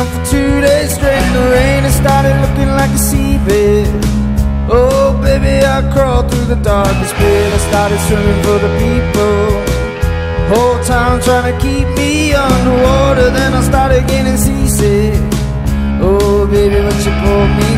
up for 2 days straight. The rain has started looking like a seabed. Oh baby, I crawled through the darkest pit. I started swimming for the people, whole time trying to keep me underwater. Then I started getting seasick. Oh baby, but you pulled me